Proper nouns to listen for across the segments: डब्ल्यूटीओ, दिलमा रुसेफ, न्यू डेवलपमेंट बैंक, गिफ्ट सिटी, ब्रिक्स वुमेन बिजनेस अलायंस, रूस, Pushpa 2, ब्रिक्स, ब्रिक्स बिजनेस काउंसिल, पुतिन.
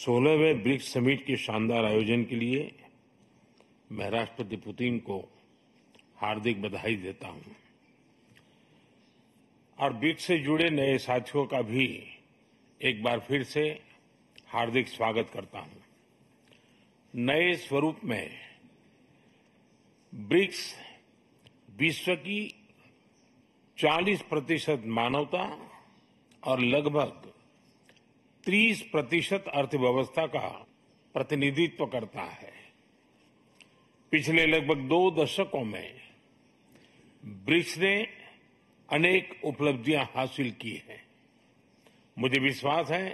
16वें ब्रिक्स summit के शानदार आयोजन के लिए मैं राष्ट्रपति पुतिन को हार्दिक बधाई देता हूं और ब्रिक्स से जुड़े नए साथियों का भी एक बार फिर से हार्दिक स्वागत करता हूं। नए स्वरूप में ब्रिक्स विश्व की 40% मानवता और लगभग 30% अर्थव्यवस्था का प्रतिनिधित्व करता है। पिछले लगभग 2 दशकों में ब्रिक्स ने अनेक उपलब्धियां हासिल की हैं। मुझे विश्वास है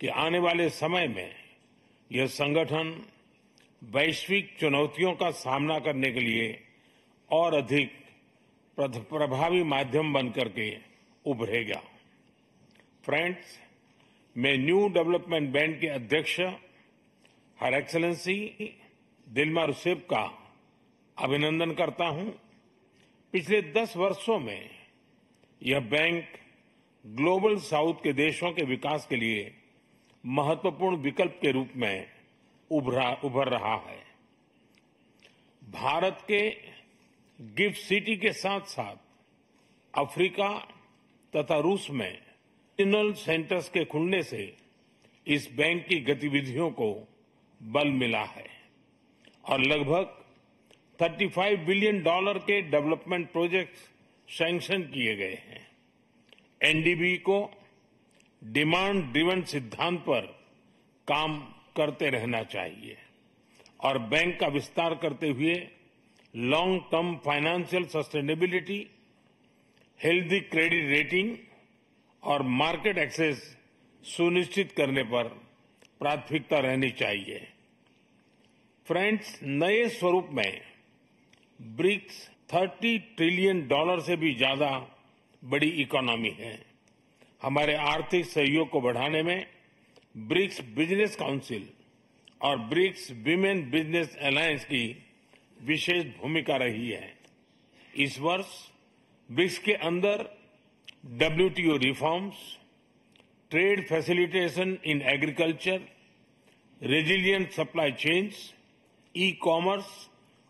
कि आने वाले समय में यह संगठन वैश्विक चुनौतियों का सामना करने के लिए और अधिक प्रभावी माध्यम बनकर के उभरेगा। फ्रेंड्स, मैं न्यू डेवलपमेंट बैंक के अध्यक्ष हर एक्सेलेंसी दिलमा रुसेफ का अभिनंदन करता हूं। पिछले 10 वर्षों में यह बैंक ग्लोबल साउथ के देशों के विकास के लिए महत्वपूर्ण विकल्प के रूप में उभर रहा है। भारत के गिफ्ट सिटी के साथ साथ अफ्रीका तथा रूस में रीजनल सेंटर्स के खुलने से इस बैंक की गतिविधियों को बल मिला है और लगभग $35 बिलियन के डेवलपमेंट प्रोजेक्ट्स सैंक्शन किए गए हैं। एनडीबी को डिमांड ड्रिवन सिद्धांत पर काम करते रहना चाहिए और बैंक का विस्तार करते हुए long term financial sustainability, healthy credit rating और मार्केट एक्सेस सुनिश्चित करने पर प्राथमिकता रहनी चाहिए। फ्रेंड्स, नए स्वरूप में ब्रिक्स $30 ट्रिलियन से भी ज्यादा बड़ी इकोनॉमी है। हमारे आर्थिक सहयोग को बढ़ाने में ब्रिक्स बिजनेस काउंसिल और ब्रिक्स वुमेन बिजनेस अलायंस की विशेष भूमिका रही है। इस वर्ष ब्रिक्स के अंदर डब्ल्यूटीओ reforms, trade facilitation in agriculture, resilient supply chains, e commerce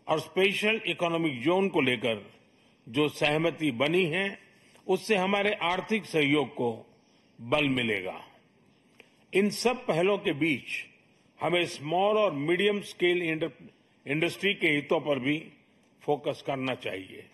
और स्पेशल इकोनॉमिक जोन को लेकर जो सहमति बनी है उससे हमारे आर्थिक सहयोग को बल मिलेगा। इन सब पहलों के बीच हमें स्मॉल और मीडियम स्केल इंडस्ट्री के हितों पर भी फोकस करना चाहिए।